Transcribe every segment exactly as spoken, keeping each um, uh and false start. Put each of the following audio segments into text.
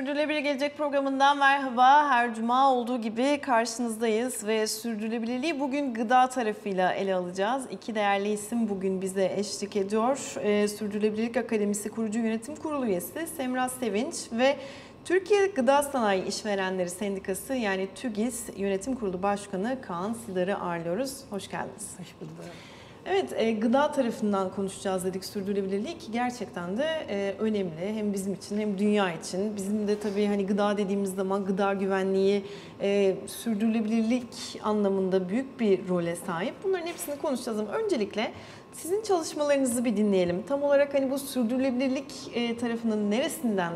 Sürdürülebilir Gelecek programından merhaba. Her cuma olduğu gibi karşınızdayız ve sürdürülebilirliği bugün gıda tarafıyla ele alacağız. İki değerli isim bugün bize eşlik ediyor. Ee, Sürdürülebilirlik Akademisi Kurucu Yönetim Kurulu üyesi Semra Sevinç ve Türkiye Gıda Sanayi İşverenleri Sendikası yani TÜGİS Yönetim Kurulu Başkanı Kaan Sıdarı ağırlıyoruz. Hoş geldiniz. Hoş bulduk. Evet, gıda tarafından konuşacağız dedik sürdürülebilirliği ki gerçekten de önemli hem bizim için hem dünya için. Bizim de tabii hani gıda dediğimiz zaman gıda güvenliği, sürdürülebilirlik anlamında büyük bir role sahip. Bunların hepsini konuşacağız ama öncelikle sizin çalışmalarınızı bir dinleyelim. Tam olarak hani bu sürdürülebilirlik tarafının neresinden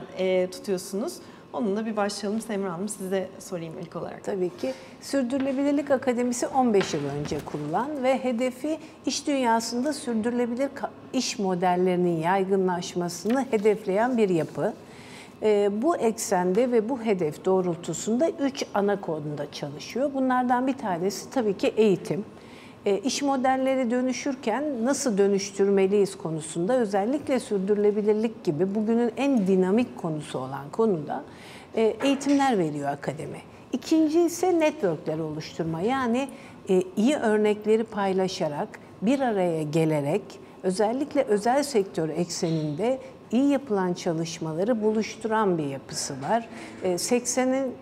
tutuyorsunuz? Onunla bir başlayalım. Semra Hanım, size sorayım ilk olarak. Tabii ki. Sürdürülebilirlik Akademisi on beş yıl önce kurulan ve hedefi iş dünyasında sürdürülebilir iş modellerinin yaygınlaşmasını hedefleyen bir yapı. Bu eksende ve bu hedef doğrultusunda üç ana konuda çalışıyor. Bunlardan bir tanesi tabii ki eğitim. İş modelleri dönüşürken nasıl dönüştürmeliyiz konusunda, özellikle sürdürülebilirlik gibi bugünün en dinamik konusu olan konuda eğitimler veriyor akademi. İkinci ise networkler oluşturma, yani iyi örnekleri paylaşarak, bir araya gelerek özellikle özel sektör ekseninde iyi yapılan çalışmaları buluşturan bir yapısı var. seksenin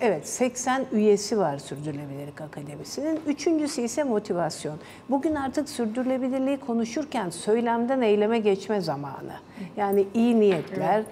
evet seksen üyesi var Sürdürülebilirlik Akademisi'nin. Üçüncüsü ise motivasyon. Bugün artık sürdürülebilirliği konuşurken söylemden eyleme geçme zamanı. Yani iyi niyetler,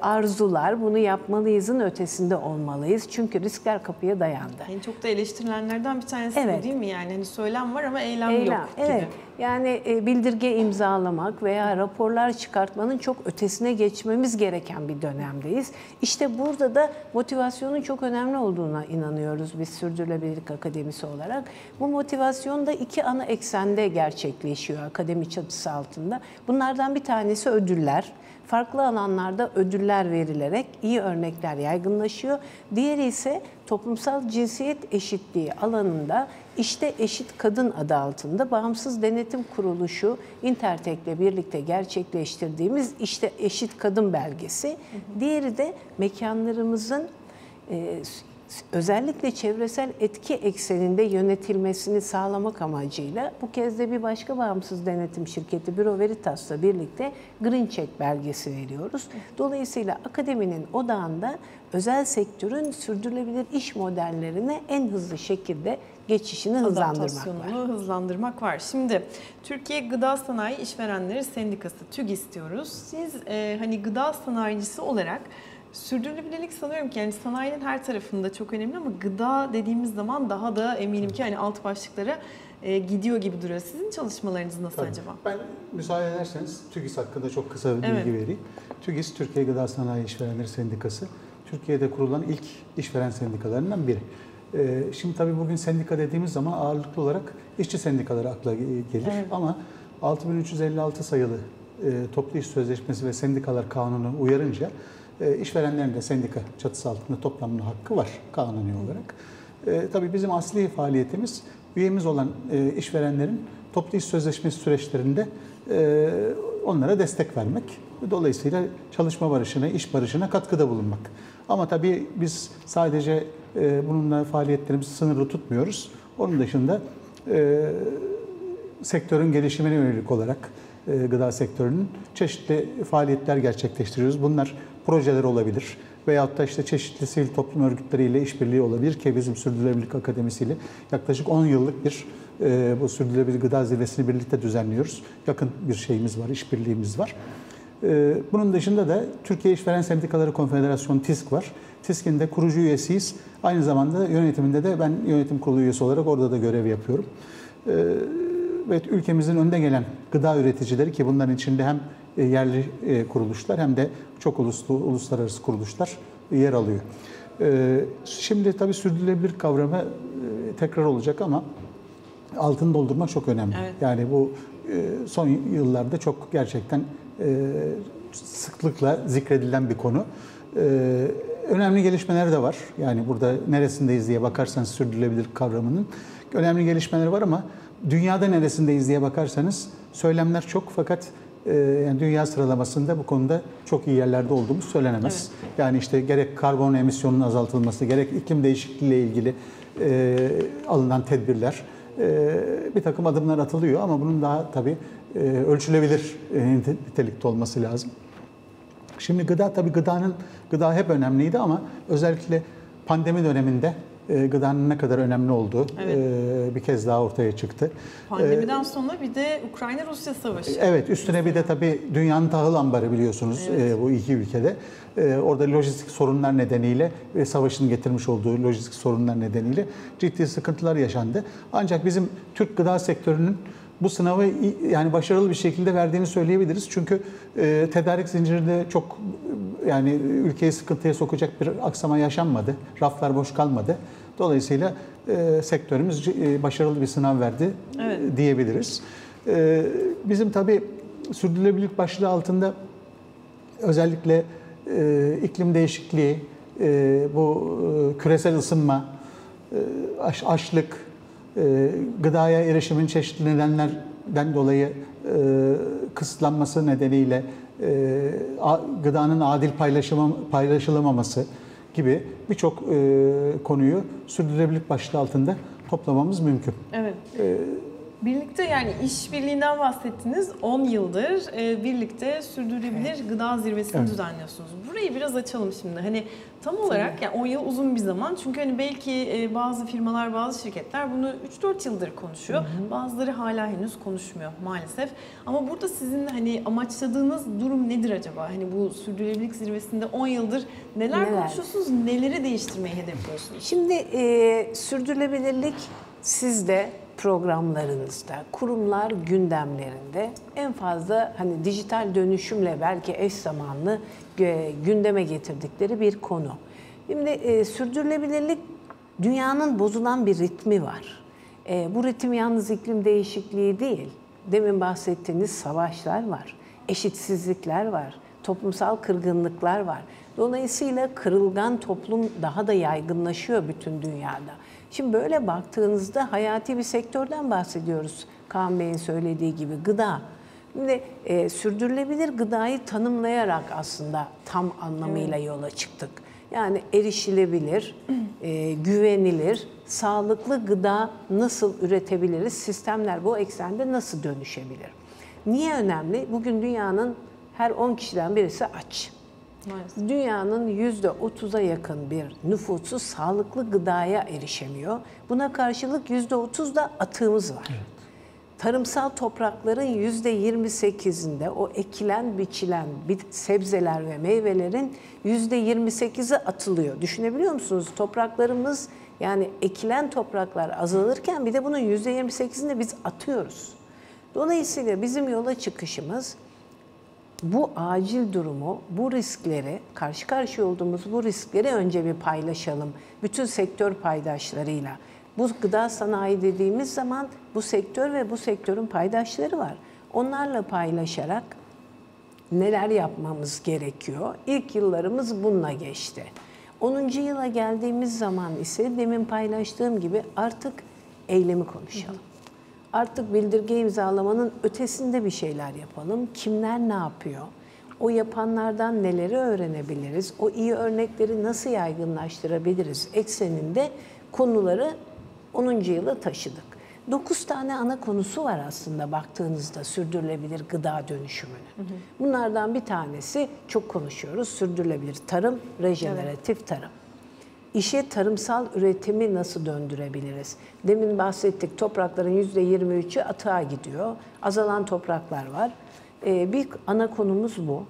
arzular, bunu yapmalıyızın ötesinde olmalıyız. Çünkü riskler kapıya dayandı. Yani çok da eleştirilenlerden bir tanesi evet. bu değil mi? Yani hani söylem var ama eylem, eylem yok gibi. Evet. Yani bildirge imzalamak veya raporlar çıkartmanın çok ötesine geçmemiz gereken bir dönemdeyiz. İşte burada da motivasyonun çok önemli olduğuna inanıyoruz biz Sürdürülebilirlik Akademisi olarak. Bu motivasyon da iki ana eksende gerçekleşiyor akademi çatısı altında. Bunlardan bir tanesi ödüller. Farklı alanlarda ödüller verilerek iyi örnekler yaygınlaşıyor. Diğeri ise toplumsal cinsiyet eşitliği alanında işte Eşit Kadın adı altında bağımsız denetim kuruluşu İntertek'le birlikte gerçekleştirdiğimiz işte Eşit Kadın belgesi. Hı hı. Diğeri de mekanlarımızın e, özellikle çevresel etki ekseninde yönetilmesini sağlamak amacıyla bu kez de bir başka bağımsız denetim şirketi Büro Veritas'la birlikte Green Check belgesi veriyoruz. Dolayısıyla akademinin odağında özel sektörün sürdürülebilir iş modellerine en hızlı şekilde geçişini hızlandırmak var. hızlandırmak var. Şimdi Türkiye Gıda Sanayi İşverenleri Sendikası TÜGİS diyoruz. Siz e, hani gıda sanayicisi olarak sürdürülebilirlik sanıyorum ki yani sanayinin her tarafında çok önemli ama gıda dediğimiz zaman daha da eminim ki hani alt başlıklara e, gidiyor gibi duruyor. Sizin çalışmalarınız nasıl Tabii. acaba? Ben müsaade ederseniz TÜGİS hakkında çok kısa bir bilgi evet. vereyim. TÜGİS, Türkiye Gıda Sanayi İşverenleri Sendikası, Türkiye'de kurulan ilk işveren sendikalarından biri. E, şimdi tabii bugün sendika dediğimiz zaman ağırlıklı olarak işçi sendikaları akla gelir evet. ama altı bin üç yüz elli altı sayılı e, Toplu İş Sözleşmesi ve Sendikalar Kanunu uyarınca İşverenlerin de sendika çatısı altında toplanma hakkı var kanuni olarak. E, tabii bizim asli faaliyetimiz üyemiz olan e, işverenlerin toplu iş sözleşmesi süreçlerinde e, onlara destek vermek. Dolayısıyla çalışma barışına, iş barışına katkıda bulunmak. Ama tabii biz sadece e, bununla faaliyetlerimizi sınırlı tutmuyoruz. Onun dışında e, sektörün gelişimine yönelik olarak e, gıda sektörünün çeşitli faaliyetler gerçekleştiriyoruz. Bunlar projeler olabilir veyahut da işte çeşitli sivil toplum örgütleriyle işbirliği olabilir ki bizim Sürdürülebilirlik Akademisi ile yaklaşık on yıllık bir e, bu sürdürülebilir gıda zirvesini birlikte düzenliyoruz. Yakın bir şeyimiz var, işbirliğimiz var. E, bunun dışında da Türkiye İşveren Sendikaları Konfederasyonu TİSK var. TİSK'in de kurucu üyesiyiz. Aynı zamanda yönetiminde de ben yönetim kurulu üyesi olarak orada da görev yapıyorum. E, evet, ülkemizin önde gelen gıda üreticileri ki bunların içinde hem yerli kuruluşlar hem de çok uluslu, uluslararası kuruluşlar yer alıyor. Şimdi tabii sürdürülebilir kavramı tekrar olacak ama altını doldurmak çok önemli. Evet. Yani bu son yıllarda çok gerçekten sıklıkla zikredilen bir konu. Önemli gelişmeler de var. Yani burada neresindeyiz diye bakarsanız sürdürülebilir kavramının önemli gelişmeleri var ama dünyada neresindeyiz diye bakarsanız söylemler çok fakat yani dünya sıralamasında bu konuda çok iyi yerlerde olduğumuz söylenemez. Evet. Yani işte gerek karbon emisyonunun azaltılması, gerek iklim değişikliğiyle ilgili e, alınan tedbirler, e, bir takım adımlar atılıyor ama bunun daha tabii e, ölçülebilir e, nitelikte olması lazım. Şimdi gıda tabii gıdanın, gıda hep önemliydi ama özellikle pandemi döneminde gıdanın ne kadar önemli olduğu evet. bir kez daha ortaya çıktı. Pandemiden sonra bir de Ukrayna-Rusya savaşı. Evet, üstüne bir de tabii dünyanın tahıl ambarı biliyorsunuz evet. bu iki ülkede. Orada lojistik sorunlar nedeniyle ve savaşın getirmiş olduğu lojistik sorunlar nedeniyle ciddi sıkıntılar yaşandı. Ancak bizim Türk gıda sektörünün bu sınavı yani başarılı bir şekilde verdiğini söyleyebiliriz. Çünkü tedarik zincirinde çok yani ülkeyi sıkıntıya sokacak bir aksama yaşanmadı. Raflar boş kalmadı. Dolayısıyla e, sektörümüz e, başarılı bir sınav verdi evet. e, diyebiliriz. E, bizim tabii sürdürülebilirlik başlığı altında özellikle e, iklim değişikliği, e, bu e, küresel ısınma, e, aş, açlık, e, gıdaya erişimin çeşitli nedenlerden dolayı e, kısıtlanması nedeniyle e, a, gıdanın adil paylaşım, paylaşılamaması gibi birçok e, konuyu sürdürülebilirlik başlığı altında toplamamız mümkün. Evet. E, birlikte yani işbirliğinden bahsettiniz. on yıldır e, birlikte sürdürülebilir gıda zirvesini evet. düzenliyorsunuz. Burayı biraz açalım şimdi. Hani tam olarak yani on yıl uzun bir zaman. Çünkü hani belki e, bazı firmalar, bazı şirketler bunu üç dört yıldır konuşuyor. Hı hı. Bazıları hala henüz konuşmuyor maalesef. Ama burada sizin hani amaçladığınız durum nedir acaba? Hani bu sürdürülebilirlik zirvesinde on yıldır neler, neler konuşuyorsunuz? Neleri değiştirmeyi hedefliyorsunuz? Şimdi e, sürdürülebilirlik sizde programlarınızda, kurumlar gündemlerinde en fazla hani dijital dönüşümle belki eş zamanlı gündeme getirdikleri bir konu. Şimdi e, sürdürülebilirlik dünyanın bozulan bir ritmi var. E, bu ritim yalnız iklim değişikliği değil. Demin bahsettiğiniz savaşlar var, eşitsizlikler var, toplumsal kırgınlıklar var. Dolayısıyla kırılgan toplum daha da yaygınlaşıyor bütün dünyada. Şimdi böyle baktığınızda hayati bir sektörden bahsediyoruz. Kaan Bey'in söylediği gibi gıda. Şimdi e, sürdürülebilir gıdayı tanımlayarak aslında tam anlamıyla yola çıktık. Yani erişilebilir, e, güvenilir, sağlıklı gıda nasıl üretebiliriz? Sistemler bu eksende nasıl dönüşebilir? Niye önemli? Bugün dünyanın her on kişiden birisi aç. Maalesef. Dünyanın yüzde otuza yakın bir nüfusu sağlıklı gıdaya erişemiyor. Buna karşılık yüzde otuz da atığımız var. Evet. Tarımsal toprakların yüzde yirmi sekizinde o ekilen, biçilen sebzeler ve meyvelerin yüzde yirmi sekizi atılıyor. Düşünebiliyor musunuz? Topraklarımız yani ekilen topraklar azalırken bir de bunun yüzde yirmi sekizini biz atıyoruz. Dolayısıyla bizim yola çıkışımız bu acil durumu, bu riskleri, karşı karşıya olduğumuz bu riskleri önce bir paylaşalım. Bütün sektör paydaşlarıyla. Bu gıda sanayi dediğimiz zaman bu sektör ve bu sektörün paydaşları var. Onlarla paylaşarak neler yapmamız gerekiyor? İlk yıllarımız bununla geçti. onuncu yıla geldiğimiz zaman ise demin paylaştığım gibi artık eylemi konuşalım. Artık bildirge imzalamanın ötesinde bir şeyler yapalım. Kimler ne yapıyor? O yapanlardan neleri öğrenebiliriz? O iyi örnekleri nasıl yaygınlaştırabiliriz? Ekseninde konuları onuncu yıla taşıdık. dokuz tane ana konusu var aslında baktığınızda sürdürülebilir gıda dönüşümünün. Bunlardan bir tanesi çok konuşuyoruz. Sürdürülebilir tarım, rejeneratif evet. tarım. İşe tarımsal üretimi nasıl döndürebiliriz? Demin bahsettik toprakların yüzde yirmi üçü atığa gidiyor. Azalan topraklar var. Ee, bir ana konumuz bu.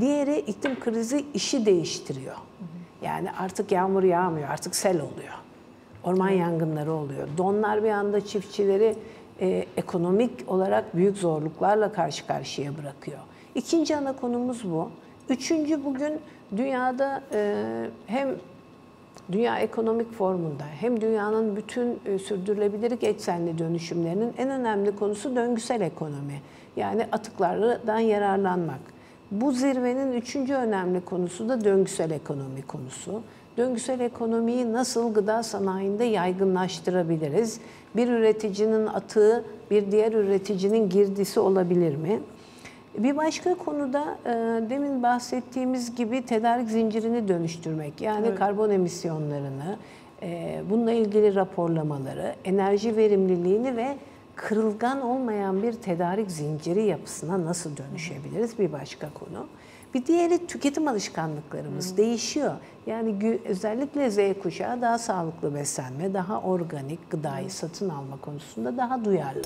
Diğeri iklim krizi işi değiştiriyor. Yani artık yağmur yağmıyor, artık sel oluyor. Orman yangınları oluyor. Donlar bir anda çiftçileri e, ekonomik olarak büyük zorluklarla karşı karşıya bırakıyor. İkinci ana konumuz bu. Üçüncü bugün dünyada e, hem... Dünya Ekonomik Forumunda hem dünyanın bütün e, sürdürülebilirlik eksenli dönüşümlerinin en önemli konusu döngüsel ekonomi. Yani atıklardan yararlanmak. Bu zirvenin üçüncü önemli konusu da döngüsel ekonomi konusu. Döngüsel ekonomiyi nasıl gıda sanayinde yaygınlaştırabiliriz? Bir üreticinin atığı bir diğer üreticinin girdisi olabilir mi? Bir başka konuda e, demin bahsettiğimiz gibi tedarik zincirini dönüştürmek. Yani evet. karbon emisyonlarını, e, bununla ilgili raporlamaları, enerji verimliliğini ve kırılgan olmayan bir tedarik zinciri yapısına nasıl dönüşebiliriz bir başka konu. Bir diğeri tüketim alışkanlıklarımız hmm. değişiyor. Yani özellikle Z kuşağı daha sağlıklı beslenme, daha organik gıdayı hmm. satın alma konusunda daha duyarlı.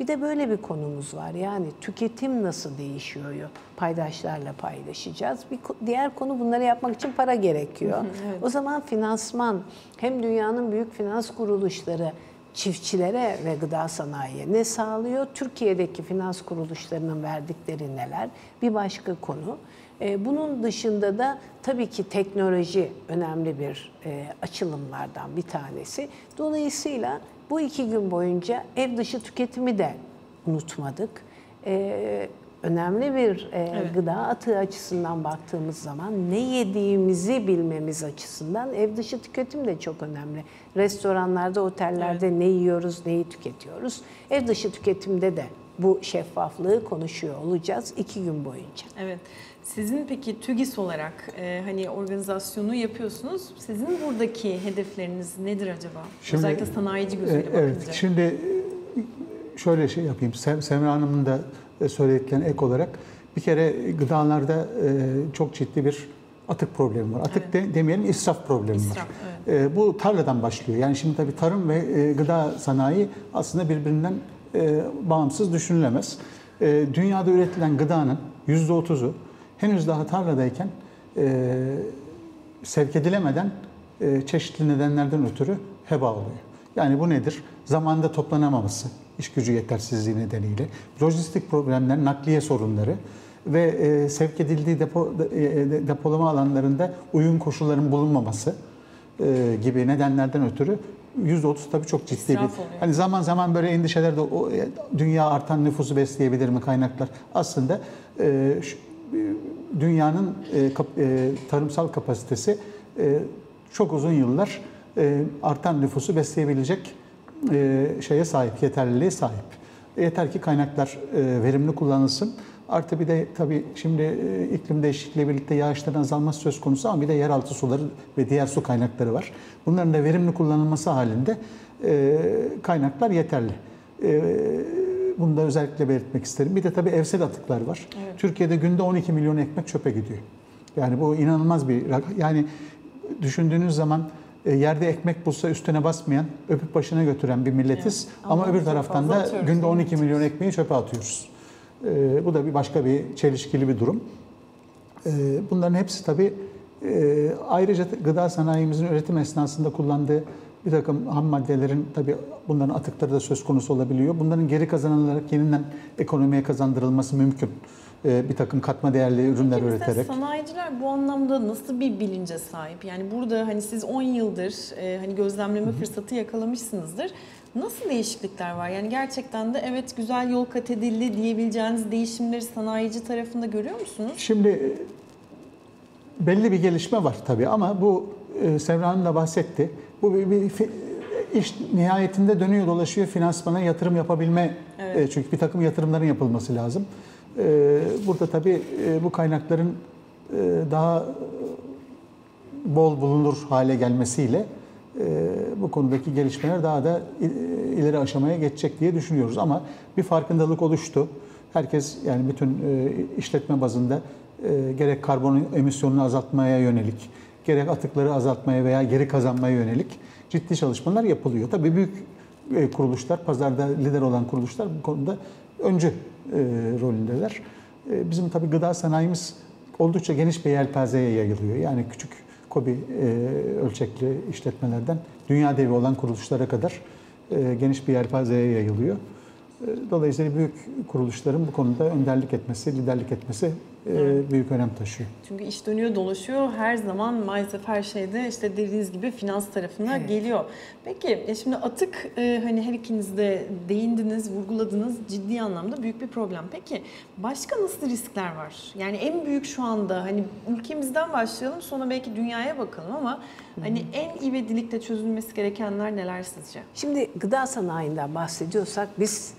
Bir de böyle bir konumuz var. Yani tüketim nasıl değişiyor? Paydaşlarla paylaşacağız. Bir diğer konu, bunları yapmak için para gerekiyor. Hmm, evet. O zaman finansman, hem dünyanın büyük finans kuruluşları çiftçilere ve gıda sanayiye ne sağlıyor? Türkiye'deki finans kuruluşlarının verdikleri neler? Bir başka konu. Bunun dışında da tabii ki teknoloji önemli bir açılımlardan bir tanesi. Dolayısıyla bu iki gün boyunca ev dışı tüketimi de unutmadık. Önemli bir evet. gıda atığı açısından baktığımız zaman ne yediğimizi bilmemiz açısından ev dışı tüketim de çok önemli. Restoranlarda, otellerde evet. ne yiyoruz, neyi tüketiyoruz. Ev dışı tüketimde de bu şeffaflığı konuşuyor olacağız iki gün boyunca. Evet. Sizin peki TÜGİS olarak e, hani organizasyonu yapıyorsunuz. Sizin buradaki hedefleriniz nedir acaba? Şimdi, özellikle sanayici gözüyle bakınca. Evet. Şimdi şöyle şey yapayım. Sem Semra Hanım'ın da söylediklerine ek olarak bir kere gıdalarda çok ciddi bir atık problemi var. Atık evet. de, demeyelim israf problemi israf, var. Evet. Bu tarladan başlıyor. Yani şimdi tabii tarım ve gıda sanayi aslında birbirinden bağımsız düşünülemez. Dünyada üretilen gıdanın yüzde otuzu henüz daha tarladayken sevk edilemeden çeşitli nedenlerden ötürü heba oluyor. Yani bu nedir? Zamanında toplanamaması, iş gücü yetersizliği nedeniyle, lojistik problemler, nakliye sorunları ve e, sevk edildiği depo, e, depolama alanlarında uygun koşulların bulunmaması e, gibi nedenlerden ötürü yüzde otuz tabii çok ciddi İsraf bir... oluyor. Hani zaman zaman böyle endişeler de o, e, dünya artan nüfusu besleyebilir mi kaynaklar? Aslında e, şu, dünyanın e, kap, e, tarımsal kapasitesi e, çok uzun yıllar e, artan nüfusu besleyebilecek E, şeye sahip, yeterliliğe sahip. Yeter ki kaynaklar e, verimli kullanılsın. Artı bir de tabii şimdi e, iklim değişikliğiyle birlikte yağışların azalması söz konusu ama bir de yeraltı suları ve diğer su kaynakları var. Bunların da verimli kullanılması halinde e, kaynaklar yeterli. E, bunu da özellikle belirtmek isterim. Bir de tabii evsel atıklar var. Evet. Türkiye'de günde on iki milyon ekmek çöpe gidiyor. Yani bu inanılmaz bir rakam. Yani düşündüğünüz zaman yerde ekmek bulsa üstüne basmayan, öpüp başına götüren bir milletiz. Evet. Ama, Ama öbür taraftan da günde on iki milyon ekmeği çöpe atıyoruz. Ee, bu da bir başka bir çelişkili bir durum. Ee, bunların hepsi tabii e, ayrıca gıda sanayimizin üretim esnasında kullandığı bir takım ham maddelerin, tabii bunların atıkları da söz konusu olabiliyor. Bunların geri kazanılarak yeniden ekonomiye kazandırılması mümkün. Bir takım katma değerli ürünler Peki, üreterek. Sanayiciler bu anlamda nasıl bir bilince sahip? Yani burada hani siz on yıldır hani gözlemleme Hı -hı. fırsatı yakalamışsınızdır. Nasıl değişiklikler var? Yani gerçekten de evet güzel yol kat edildi diyebileceğiniz değişimleri sanayici tarafında görüyor musunuz? Şimdi belli bir gelişme var tabii ama bu Semra Hanım da bahsetti. Bu bir, bir iş nihayetinde dönüyor dolaşıyor finansmana yatırım yapabilme. Evet. Çünkü bir takım yatırımların yapılması lazım. Burada tabii bu kaynakların daha bol bulunur hale gelmesiyle bu konudaki gelişmeler daha da ileri aşamaya geçecek diye düşünüyoruz. Ama bir farkındalık oluştu. Herkes yani bütün işletme bazında gerek karbon emisyonunu azaltmaya yönelik, gerek atıkları azaltmaya veya geri kazanmaya yönelik ciddi çalışmalar yapılıyor. Tabii büyük kuruluşlar, pazarda lider olan kuruluşlar bu konuda öncü e, rolündeler. E, bizim tabii gıda sanayimiz oldukça geniş bir yelpazeye yayılıyor. Yani küçük KOBİ e, ölçekli işletmelerden dünya devi olan kuruluşlara kadar e, geniş bir yelpazeye yayılıyor. E, dolayısıyla büyük kuruluşların bu konuda önderlik etmesi, liderlik etmesi e, büyük önem taşıyor. Çünkü iş dönüyor dolaşıyor. Her zaman maalesef her şeyde işte dediğiniz gibi finans tarafına evet. geliyor. Peki e şimdi atık e, hani her ikiniz de değindiniz, vurguladınız, ciddi anlamda büyük bir problem. Peki başka nasıl riskler var? Yani en büyük şu anda hani ülkemizden başlayalım sonra belki dünyaya bakalım ama hmm. hani en ivedilikte çözülmesi gerekenler neler sizce? Şimdi gıda sanayinden bahsediyorsak biz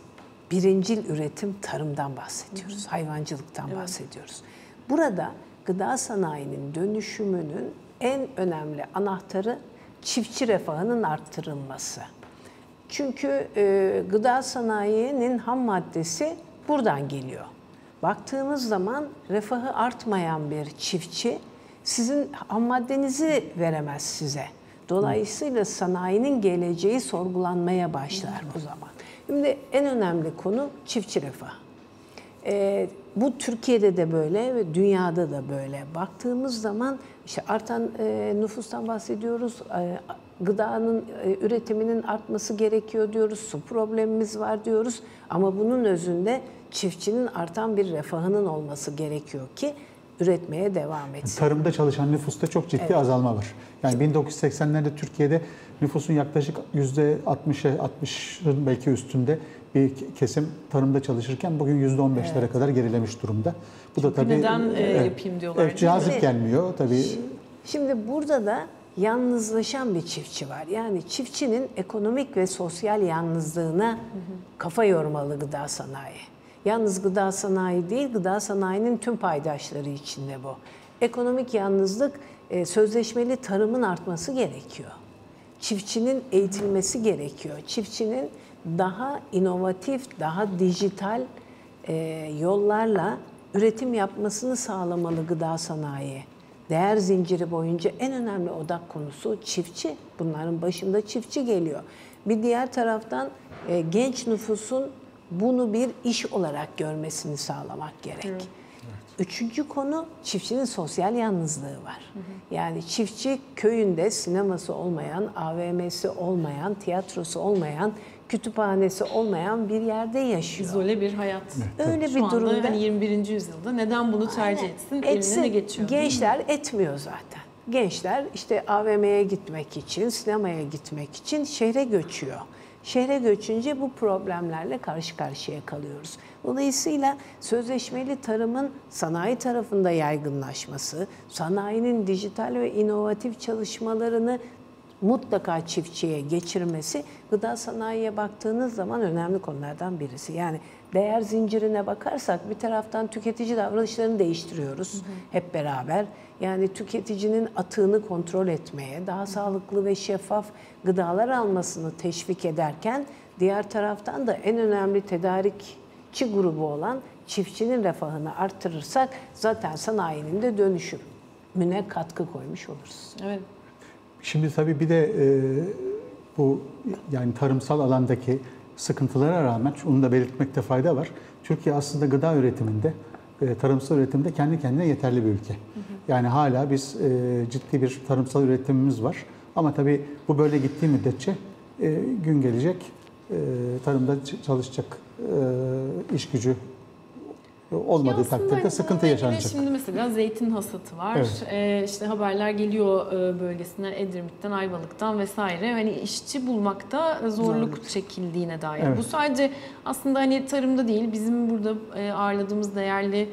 birincil üretim tarımdan bahsediyoruz, hı hı. hayvancılıktan evet. bahsediyoruz. Burada gıda sanayinin dönüşümünün en önemli anahtarı çiftçi refahının arttırılması. Çünkü e, gıda sanayinin ham maddesi buradan geliyor. Baktığımız zaman refahı artmayan bir çiftçi sizin ham maddenizi veremez size. Dolayısıyla sanayinin geleceği sorgulanmaya başlar o zaman. Şimdi en önemli konu çiftçi refahı. E, bu Türkiye'de de böyle ve dünyada da böyle. Baktığımız zaman işte artan e, nüfustan bahsediyoruz, e, gıdanın e, üretiminin artması gerekiyor diyoruz, su problemimiz var diyoruz. Ama bunun özünde çiftçinin artan bir refahının olması gerekiyor ki üretmeye devam etsin. Tarımda çalışan nüfusta çok ciddi evet. azalma var. Yani bin dokuz yüz seksenlerde Türkiye'de nüfusun yaklaşık yüzde altmışa altmışın belki üstünde bir kesim tarımda çalışırken bugün yüzde on beşlere evet. kadar gerilemiş durumda. Bu da tabii neden e, yapayım diyorlar. E, cazip gelmiyor tabii. Şimdi burada da yalnızlaşan bir çiftçi var. Yani çiftçinin ekonomik ve sosyal yalnızlığına hı hı. kafa yormalı gıda sanayi. Yalnız gıda sanayi değil, gıda sanayinin tüm paydaşları içinde bu. Ekonomik yalnızlık, sözleşmeli tarımın artması gerekiyor. Çiftçinin eğitilmesi gerekiyor. Çiftçinin daha inovatif, daha dijital yollarla üretim yapmasını sağlamalı gıda sanayi. Değer zinciri boyunca en önemli odak konusu çiftçi. Bunların başında çiftçi geliyor. Bir diğer taraftan genç nüfusun bunu bir iş olarak görmesini sağlamak gerek. Evet. Üçüncü konu çiftçinin sosyal yalnızlığı var. Hı hı. Yani çiftçi köyünde sineması olmayan, A V M'si olmayan, tiyatrosu olmayan, kütüphanesi olmayan bir yerde yaşıyor. İzole bir hayat. Evet. Öyle şu bir anda durumda. Yani yirmi birinci yüzyılda neden bunu tercih aynen. etsin? Etsin. Eline ne geçiyor? Gençler etmiyor zaten. Gençler işte A V M'ye gitmek için, sinemaya gitmek için şehre göçüyor. Şehre göçünce bu problemlerle karşı karşıya kalıyoruz. Dolayısıyla sözleşmeli tarımın sanayi tarafında yaygınlaşması, sanayinin dijital ve inovatif çalışmalarını mutlaka çiftçiye geçirmesi, gıda sanayiye baktığınız zaman önemli konulardan birisi. Yani değer zincirine bakarsak bir taraftan tüketici davranışlarını değiştiriyoruz hı hı. hep beraber. Yani tüketicinin atığını kontrol etmeye, daha sağlıklı ve şeffaf gıdalar almasını teşvik ederken diğer taraftan da en önemli tedarikçi grubu olan çiftçinin refahını artırırsak zaten sanayinin de dönüşümüne katkı koymuş oluruz. Evet. Şimdi tabii bir de e, bu yani tarımsal alandaki sıkıntılara rağmen, onu da belirtmekte fayda var. Türkiye aslında gıda üretiminde, e, tarımsal üretimde kendi kendine yeterli bir ülke. Hı hı. Yani hala biz e, ciddi bir tarımsal üretimimiz var. Ama tabii bu böyle gittiği müddetçe e, gün gelecek e, tarımda çalışacak e, iş gücü olmadığı takdirde hani sıkıntı yaşanacak. Şimdi mesela zeytin hasatı var. Evet. Ee, işte haberler geliyor bölgesinden, Edremit'ten, Ayvalık'tan vesaire. Hani işçi bulmakta zorluk evet. çekildiğine dair. Evet. Bu sadece aslında hani tarımda değil, bizim burada ağırladığımız değerli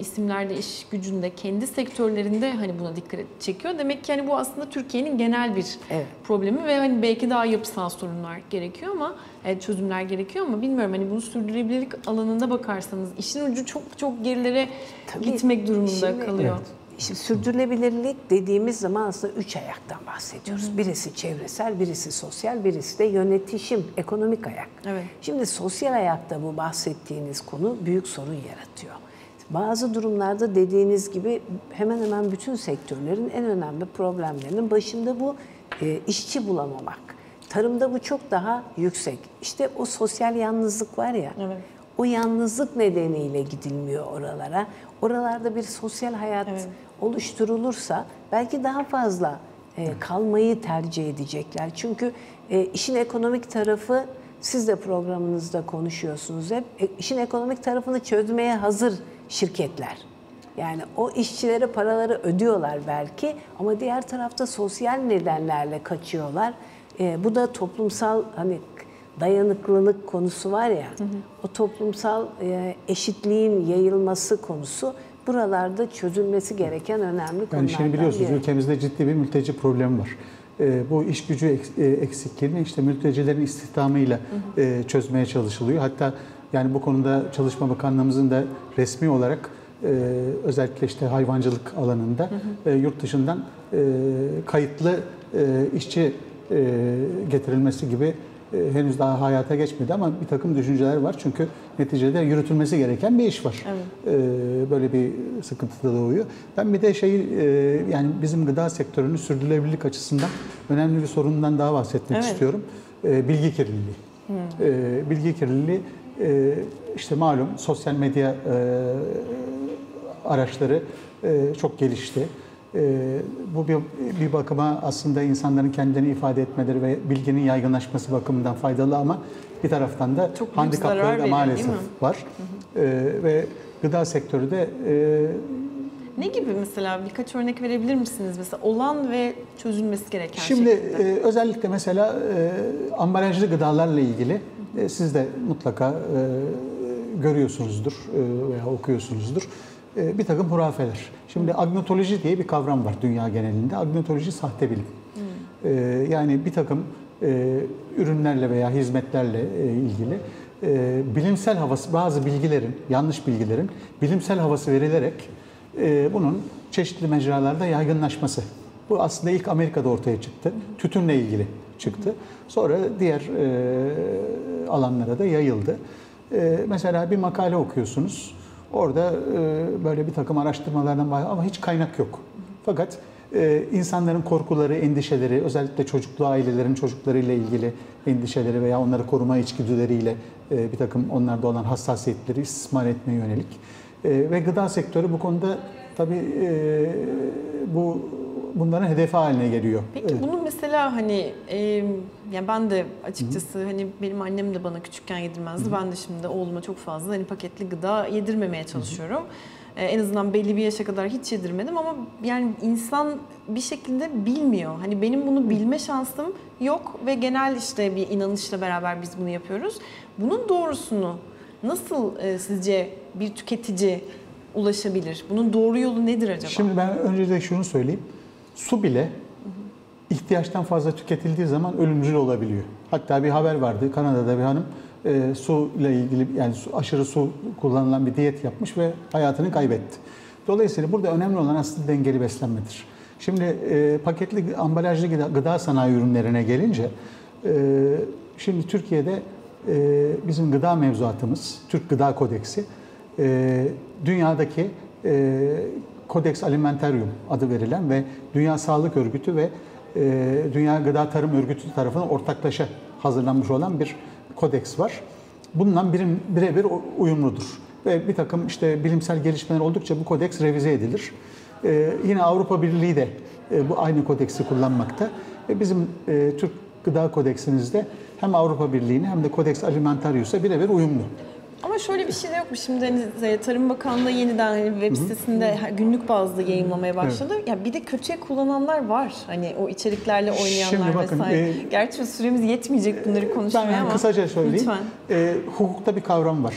isimlerde, iş gücünde, kendi sektörlerinde hani buna dikkat çekiyor. Demek ki hani bu aslında Türkiye'nin genel bir evet. problemi ve hani belki daha yapısal sorunlar gerekiyor ama çözümler gerekiyor ama bilmiyorum hani bunu sürdürülebilirlik alanında bakarsanız işin ucu çok çok gerilere tabii, gitmek durumunda şimdi, kalıyor. Evet. Şimdi sürdürülebilirlik dediğimiz zaman aslında üç ayaktan bahsediyoruz. Hı-hı. Birisi çevresel, birisi sosyal, birisi de yönetişim, ekonomik ayak. Evet. Şimdi sosyal ayakta bu bahsettiğiniz konu büyük sorun yaratıyor. Bazı durumlarda dediğiniz gibi hemen hemen bütün sektörlerin en önemli problemlerinin başında bu e, işçi bulamamak. Tarımda bu çok daha yüksek. İşte o sosyal yalnızlık var ya, evet. o yalnızlık nedeniyle gidilmiyor oralara. Oralarda bir sosyal hayat evet. oluşturulursa belki daha fazla e, kalmayı tercih edecekler. Çünkü e, işin ekonomik tarafı, siz de programınızda konuşuyorsunuz hep, e, işin ekonomik tarafını çözmeye hazır şirketler. Yani o işçilere paraları ödüyorlar belki ama diğer tarafta sosyal nedenlerle kaçıyorlar. E, bu da toplumsal hani dayanıklılık konusu var ya, hı hı. o toplumsal e, eşitliğin yayılması konusu buralarda çözülmesi gereken önemli yani konulardan. Şimdi biliyorsunuz biri. Ülkemizde ciddi bir mülteci problemi var. E, bu iş gücü eksikliğini işte mültecilerin istihdamıyla hı hı. E, çözmeye çalışılıyor. Hatta Yani bu konuda Çalışma Bakanlığımızın da resmi olarak e, özellikle işte hayvancılık alanında hı hı. E, yurt dışından e, kayıtlı e, işçi e, getirilmesi gibi e, henüz daha hayata geçmedi ama bir takım düşünceler var. Çünkü neticede yürütülmesi gereken bir iş var. Evet. E, böyle bir sıkıntı da doğuyor. Ben bir de şey e, yani bizim gıda sektörünün sürdürülebilirlik açısından önemli bir sorundan daha bahsetmek evet. istiyorum. E, bilgi kirliliği. Hı. E, bilgi kirliliği Ee, işte malum sosyal medya e, araçları e, çok gelişti. E, bu bir, bir bakıma aslında insanların kendilerini ifade etmeleri ve bilginin yaygınlaşması bakımından faydalı ama bir taraftan da çok handikapları da maalesef benim, var. Hı hı. E, ve gıda sektörü de e, ne gibi mesela birkaç örnek verebilir misiniz? Mesela olan ve çözülmesi gereken Şimdi, şekilde. Şimdi e, özellikle mesela e, ambalajlı gıdalarla ilgili e, siz de mutlaka e, görüyorsunuzdur e, veya okuyorsunuzdur. E, bir takım hurafeler. Şimdi agnotoloji diye bir kavram var dünya genelinde. Agnotoloji sahte bilim. E, yani bir takım e, ürünlerle veya hizmetlerle e, ilgili e, bilimsel havası, bazı bilgilerin, yanlış bilgilerin bilimsel havası verilerek bunun çeşitli mecralarda yaygınlaşması. Bu aslında ilk Amerika'da ortaya çıktı. Tütünle ilgili çıktı. Sonra diğer alanlara da yayıldı. Mesela bir makale okuyorsunuz. Orada böyle bir takım araştırmalardan bahsediyor ama hiç kaynak yok. Fakat insanların korkuları, endişeleri, özellikle çocuklu ailelerin çocuklarıyla ilgili endişeleri veya onları koruma içgüdüleriyle bir takım onlarda olan hassasiyetleri istismar etmeye yönelik. E, ve gıda sektörü bu konuda tabii e, bu bunların hedefi haline geliyor. Peki evet. Bunun mesela hani e, yani ben de açıkçası Hı-hı. hani benim annem de bana küçükken yedirmezdi. Hı-hı. Ben de şimdi oğluma çok fazla hani paketli gıda yedirmemeye çalışıyorum. Hı-hı. En azından belli bir yaşa kadar hiç yedirmedim ama yani insan bir şekilde bilmiyor. Hani benim bunu bilme şansım yok ve genel işte bir inanışla beraber biz bunu yapıyoruz. Bunun doğrusunu nasıl e, sizce bir tüketici ulaşabilir? Bunun doğru yolu nedir acaba? Şimdi ben önce de şunu söyleyeyim. Su bile ihtiyaçtan fazla tüketildiği zaman ölümcül olabiliyor. Hatta bir haber vardı. Kanada'da bir hanım e, su ile ilgili yani su, aşırı su kullanılan bir diyet yapmış ve hayatını kaybetti. Dolayısıyla burada önemli olan aslında dengeli beslenmedir. Şimdi e, paketli ambalajlı gıda, gıda sanayi ürünlerine gelince e, şimdi Türkiye'de bizim gıda mevzuatımız, Türk Gıda Kodeksi, dünyadaki Kodeks Alimentarium adı verilen ve Dünya Sağlık Örgütü ve Dünya Gıda Tarım Örgütü tarafından ortaklaşa hazırlanmış olan bir kodeks var. Bununla birebir uyumludur. Ve bir takım işte bilimsel gelişmeler oldukça bu kodeks revize edilir. Yine Avrupa Birliği de bu aynı kodeksi kullanmakta. Bizim Türk Gıda Kodeksimizde hem Avrupa Birliği'ne hem de Kodeks Alimentarius'a birebir uyumlu. Ama şöyle bir şey de yok mu? Şimdi hani Tarım Bakanlığı yeniden hani web sitesinde Hı-hı. günlük bazda yayınlamaya başladı. Evet. Ya bir de kötüye kullananlar var. Hani o içeriklerle oynayanlar bakın, vesaire. E, Gerçi süremiz yetmeyecek bunları konuşmaya ben ama. Ben kısaca söyleyeyim. E, hukukta bir kavram var.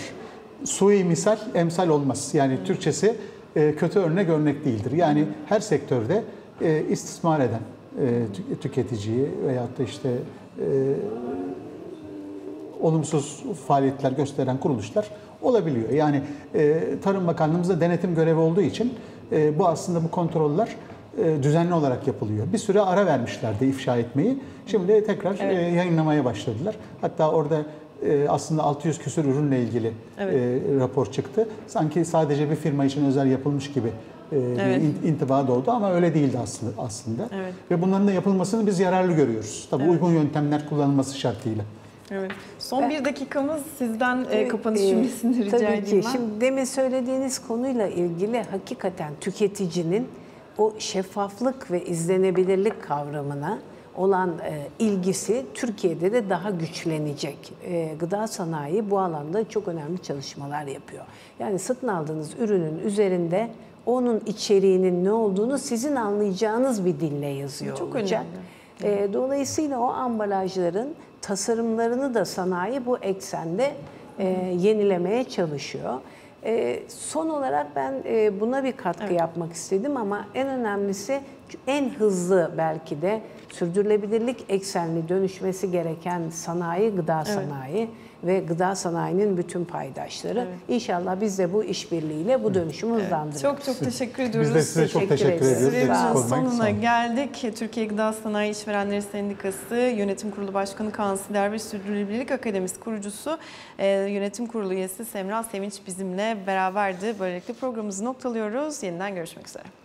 Sui misal, emsal olmaz. Yani Hı-hı. Türkçesi e, kötü örnek örnek değildir. Yani Hı-hı. her sektörde e, istismar eden e, tüketiciyi veyahut da işte e, olumsuz faaliyetler gösteren kuruluşlar olabiliyor. Yani e, Tarım Bakanlığımızda denetim görevi olduğu için e, bu aslında bu kontroller e, düzenli olarak yapılıyor. Bir süre ara vermişlerdi ifşa etmeyi. Şimdi tekrar evet. e, yayınlamaya başladılar. Hatta orada e, aslında altı yüz küsur ürünle ilgili evet. e, rapor çıktı. Sanki sadece bir firma için özel yapılmış gibi e, evet. bir intiba doğdu ama öyle değildi aslında. aslında. Evet. Ve bunların da yapılmasını biz yararlı görüyoruz. Tabii evet. uygun yöntemler kullanılması şartıyla. Evet. Son ben, bir dakikamız sizden e, kapanış cümlesini e, rica edeyim ben. Tabii ki. Şimdi demin söylediğiniz konuyla ilgili hakikaten tüketicinin o şeffaflık ve izlenebilirlik kavramına olan e, ilgisi Türkiye'de de daha güçlenecek. E, gıda sanayi bu alanda çok önemli çalışmalar yapıyor. Yani satın aldığınız ürünün üzerinde onun içeriğinin ne olduğunu sizin anlayacağınız bir dille yazıyor çok olacak. Çok önemli. E, dolayısıyla o ambalajların tasarımlarını da sanayi bu eksende e, yenilemeye çalışıyor. E, son olarak ben e, buna bir katkı evet. yapmak istedim ama en önemlisi en hızlı belki de sürdürülebilirlik eksenli dönüşmesi gereken sanayi gıda evet. sanayi ve gıda sanayinin bütün paydaşları. Evet. İnşallah biz de bu işbirliğiyle bu dönüşümü evet. hızlandırırız. Çok çok teşekkür ediyoruz. Biz de size çok teşekkür, teşekkür ediyoruz. Süremizin sonuna geldik. Türkiye Gıda Sanayi İşverenleri Sendikası Yönetim Kurulu Başkanı Kaan Sıdarı ve Sürdürülebilirlik Akademisi kurucusu Yönetim Kurulu üyesi Semra Sevinç bizimle beraberdi. Böylelikle programımızı noktalıyoruz. Yeniden görüşmek üzere.